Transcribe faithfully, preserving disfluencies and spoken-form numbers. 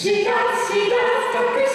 しがしが咲く